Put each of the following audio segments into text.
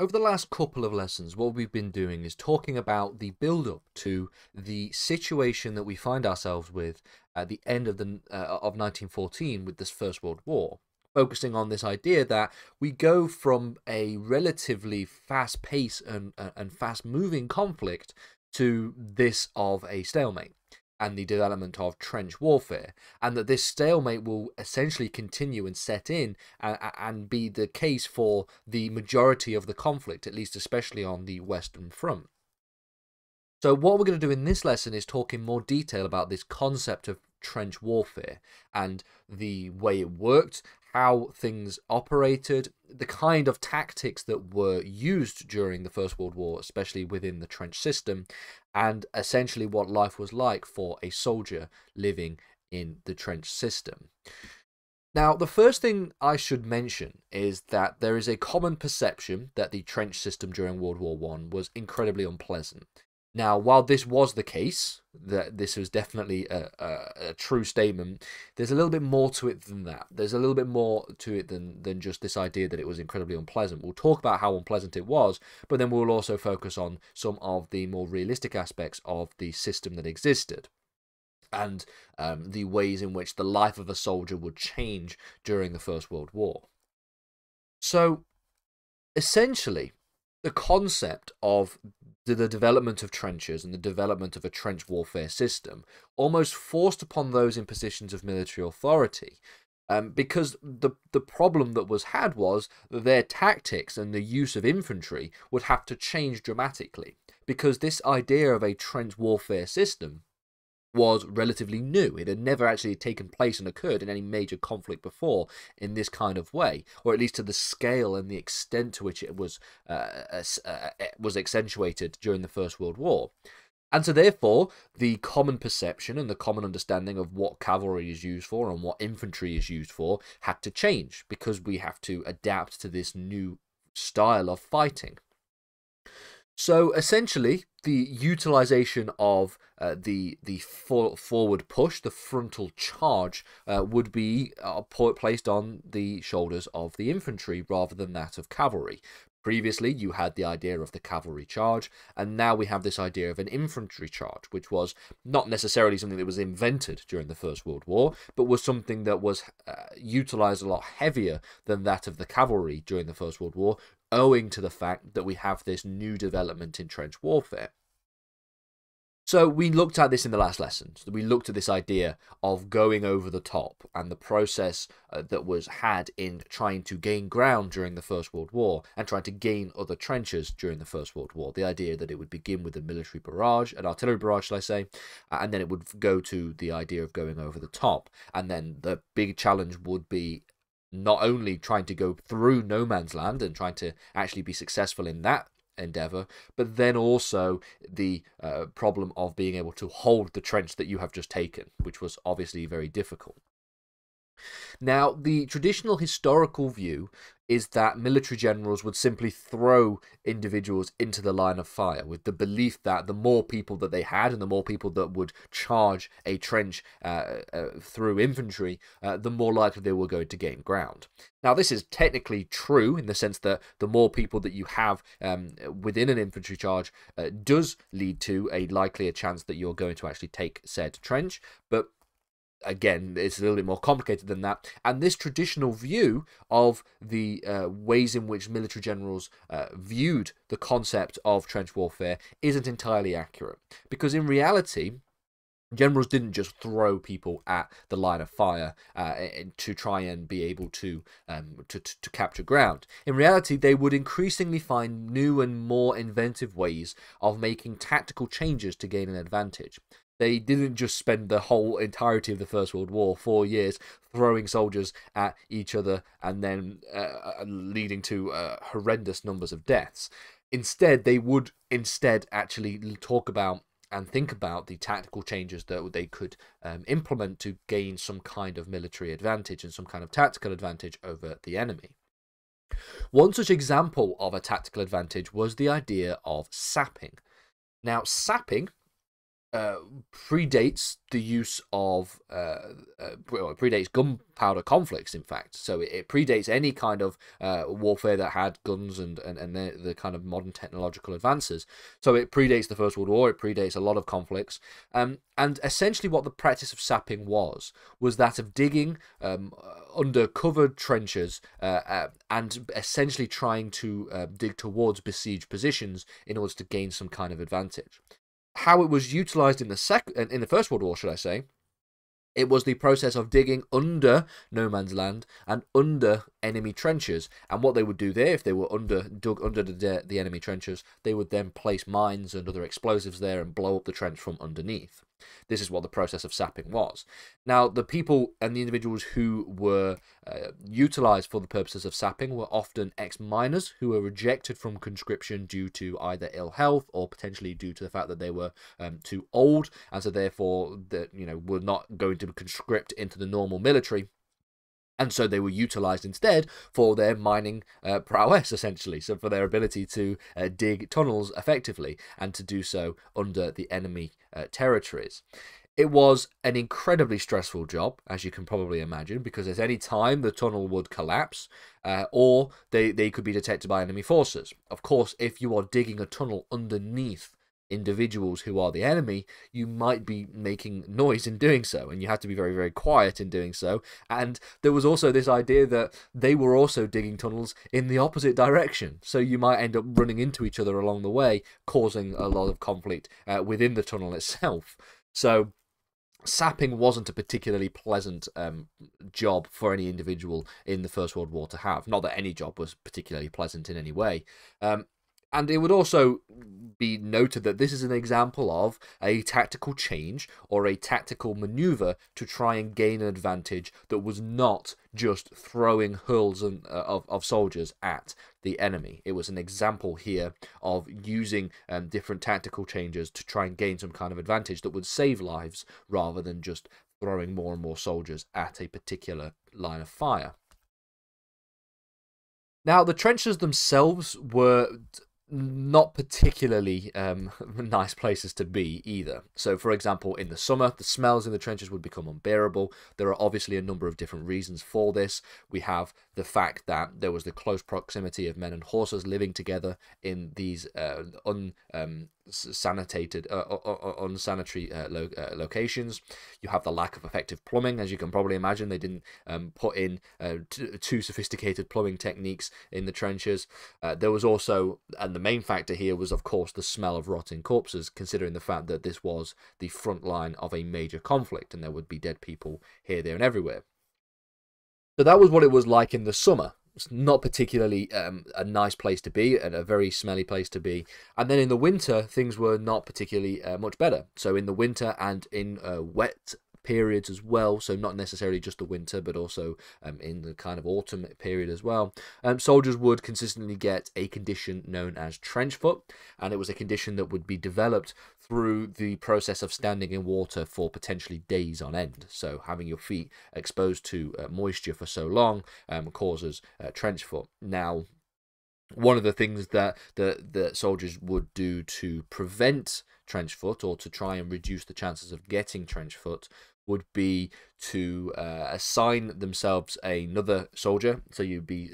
Over the last couple of lessons, what we've been doing is talking about the build-up to the situation that we find ourselves with at the end of 1914 with this First World War, focusing on this idea that we go from a relatively fast pace and fast-moving conflict to this of a stalemate and the development of trench warfare, and that this stalemate will essentially continue and set in and be the case for the majority of the conflict, at least especially on the Western Front. So what we're going to do in this lesson is talk in more detail about this concept of trench warfare and the way it worked, how things operated, the kind of tactics that were used during the First World War, especially within the trench system, and essentially what life was like for a soldier living in the trench system. Now, the first thing I should mention is that there is a common perception that the trench system during World War I was incredibly unpleasant. Now, while this was the case, that this was definitely a true statement, there's a little bit more to it than that. There's a little bit more to it than just this idea that it was incredibly unpleasant. We'll talk about how unpleasant it was, but then we'll also focus on some of the more realistic aspects of the system that existed and the ways in which the life of a soldier would change during the First World War. So, essentially, the concept of the development of trenches and the development of a trench warfare system almost forced upon those in positions of military authority, because the problem that was had was their tactics and the use of infantry would have to change dramatically, because this idea of a trench warfare system was relatively new. It had never actually taken place and occurred in any major conflict before in this kind of way, or at least to the scale and the extent to which it was accentuated during the First World War. And so therefore, the common perception and the common understanding of what cavalry is used for and what infantry is used for had to change, because we have to adapt to this new style of fighting. So essentially, the utilization of the forward push, the frontal charge, would be placed on the shoulders of the infantry rather than that of cavalry. Previously, you had the idea of the cavalry charge, and now we have this idea of an infantry charge, which was not necessarily something that was invented during the First World War, but was something that was utilized a lot heavier than that of the cavalry during the First World War, owing to the fact that we have this new development in trench warfare. So we looked at this in the last lesson. So we looked at this idea of going over the top and the process that was had in trying to gain ground during the First World War and trying to gain other trenches during the First World War. The idea that it would begin with a military barrage, an artillery barrage, shall I say, and then it would go to the idea of going over the top. And then the big challenge would be not only trying to go through no man's land and trying to actually be successful in that endeavor, but then also the problem of being able to hold the trench that you have just taken, which was obviously very difficult. Now, the traditional historical view is that military generals would simply throw individuals into the line of fire with the belief that the more people that they had and the more people that would charge a trench through infantry, the more likely they were going to gain ground. Now, this is technically true in the sense that the more people that you have within an infantry charge does lead to a likelier chance that you're going to actually take said trench, but again, it's a little bit more complicated than that, and this traditional view of the ways in which military generals viewed the concept of trench warfare isn't entirely accurate, because in reality, generals didn't just throw people at the line of fire to try and be able to capture ground. In reality, they would increasingly find new and more inventive ways of making tactical changes to gain an advantage. They didn't just spend the whole entirety of the First World War, 4 years, throwing soldiers at each other and then leading to horrendous numbers of deaths. Instead, they would actually talk about and think about the tactical changes that they could implement to gain some kind of military advantage and some kind of tactical advantage over the enemy. One such example of a tactical advantage was the idea of sapping. Now, sapping predates the use of predates gunpowder conflicts, in fact. So it predates any kind of warfare that had guns and the kind of modern technological advances. So it predates the First World War. It predates a lot of conflicts. And essentially what the practice of sapping was that of digging under covered trenches and essentially trying to dig towards besieged positions in order to gain some kind of advantage. How it was utilised in the First World War, should I say, it was the process of digging under no man's land and under enemy trenches. And what they would do there, if they were dug under the enemy trenches, they would then place mines and other explosives there and blow up the trench from underneath. This is what the process of sapping was. Now, the people and the individuals who were utilised for the purposes of sapping were often ex-miners who were rejected from conscription due to either ill health or potentially due to the fact that they were too old, and so therefore that, you know, were not going to conscript into the normal military. And so they were utilised instead for their mining prowess, essentially, so for their ability to dig tunnels effectively and to do so under the enemy territories. It was an incredibly stressful job, as you can probably imagine, because at any time the tunnel would collapse or they could be detected by enemy forces. Of course, if you are digging a tunnel underneath individuals who are the enemy, you might be making noise in doing so, and you had to be very, very quiet in doing so. And there was also this idea that they were also digging tunnels in the opposite direction, so you might end up running into each other along the way, causing a lot of conflict within the tunnel itself. So sapping wasn't a particularly pleasant job for any individual in the First World War to have. Not that any job was particularly pleasant in any way. And it would also be noted that this is an example of a tactical change or a tactical maneuver to try and gain an advantage that was not just throwing hurls of soldiers at the enemy. It was an example here of using different tactical changes to try and gain some kind of advantage that would save lives rather than just throwing more and more soldiers at a particular line of fire. Now, the trenches themselves were not particularly nice places to be either. So, for example, in the summer, the smells in the trenches would become unbearable. There are obviously a number of different reasons for this. We have the fact that there was the close proximity of men and horses living together in these unsanitary locations. You have the lack of effective plumbing, as you can probably imagine. They didn't put in too sophisticated plumbing techniques in the trenches. There was also, and the main factor here was, of course, the smell of rotting corpses, considering the fact that this was the front line of a major conflict and there would be dead people here, there and everywhere. So that was what it was like in the summer. It's not particularly a nice place to be and a very smelly place to be. And then in the winter, things were not particularly much better. So in the winter and in wet periods as well, so not necessarily just the winter, but also in the kind of autumn period as well, soldiers would consistently get a condition known as trench foot, and it was a condition that would be developed through the process of standing in water for potentially days on end. So having your feet exposed to moisture for so long causes trench foot. Now, one of the things that the soldiers would do to prevent trench foot or to try and reduce the chances of getting trench foot would be to assign themselves another soldier. So you'd be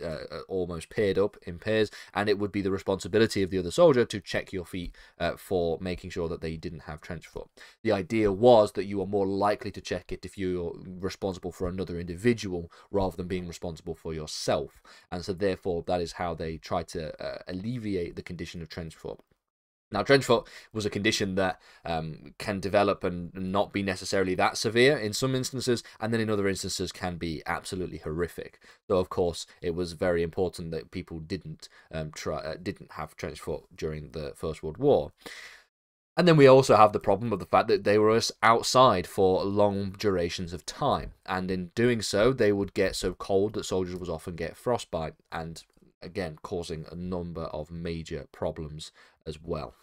almost paired up in pairs, and it would be the responsibility of the other soldier to check your feet for making sure that they didn't have trench foot. The idea was that you are more likely to check it if you're responsible for another individual rather than being responsible for yourself. And so therefore, that is how they tried to alleviate the condition of trench foot. Now, trench foot was a condition that can develop and not be necessarily that severe in some instances, and then in other instances can be absolutely horrific. So, of course, it was very important that people didn't have trench foot during the First World War. And then we also have the problem of the fact that they were outside for long durations of time, and in doing so, they would get so cold that soldiers would often get frostbite, and again, causing a number of major problems as well.